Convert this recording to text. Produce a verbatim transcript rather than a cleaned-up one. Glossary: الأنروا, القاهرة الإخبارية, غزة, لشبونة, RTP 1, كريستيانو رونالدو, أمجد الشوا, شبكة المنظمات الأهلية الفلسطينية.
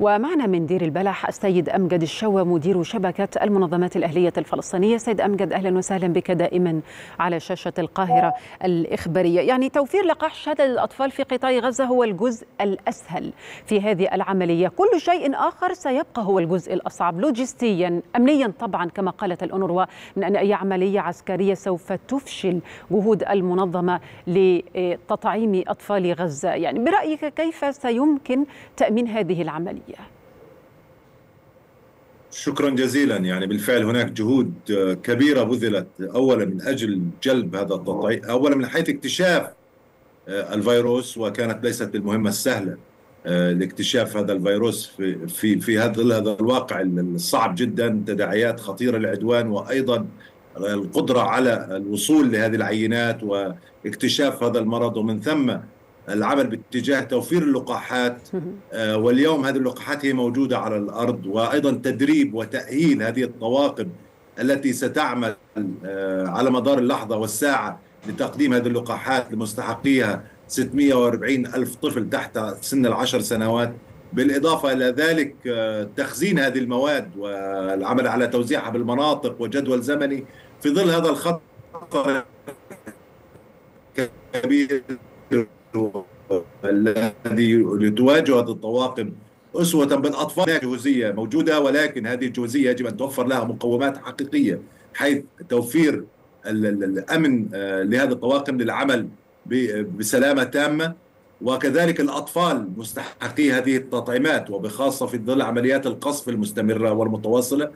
ومعنا من دير البلح السيد أمجد الشوا مدير شبكة المنظمات الأهلية الفلسطينية. سيد أمجد أهلا وسهلا بك دائما على شاشة القاهرة الإخبارية. يعني توفير لقاح شهادة للأطفال في قطاع غزة هو الجزء الأسهل في هذه العملية، كل شيء آخر سيبقى هو الجزء الأصعب لوجستيا أمنيا طبعا، كما قالت الأنروا من أن أي عملية عسكرية سوف تفشل جهود المنظمة لتطعيم أطفال غزة. يعني برأيك كيف سيمكن تأمين هذه العملية؟ شكرا جزيلا. يعني بالفعل هناك جهود كبيرة بذلت أولا من أجل جلب هذا التطعيم، أولا من حيث اكتشاف الفيروس، وكانت ليست المهمة السهلة لاكتشاف هذا الفيروس في في في هذا هذا الواقع الصعب جدا، تداعيات خطيرة للعدوان وأيضا القدرة على الوصول لهذه العينات واكتشاف هذا المرض، ومن ثم العمل باتجاه توفير اللقاحات. واليوم هذه اللقاحات هي موجودة على الأرض، وأيضا تدريب وتأهيل هذه الطواقم التي ستعمل على مدار اللحظة والساعة لتقديم هذه اللقاحات لمستحقيها ستمئة وأربعين ألف طفل تحت سن العشر سنوات. بالإضافة إلى ذلك تخزين هذه المواد والعمل على توزيعها بالمناطق وجدول زمني في ظل هذا الخط الكبير الذي لتواجه هذه الطواقم أسوة بالأطفال. هناك جهوزية موجودة، ولكن هذه الجهوزية يجب أن توفر لها مقومات حقيقية حيث توفير الأمن لهذه الطواقم للعمل بسلامة تامة، وكذلك الأطفال مستحقي هذه التطعيمات، وبخاصة في ظل عمليات القصف المستمرة والمتواصلة.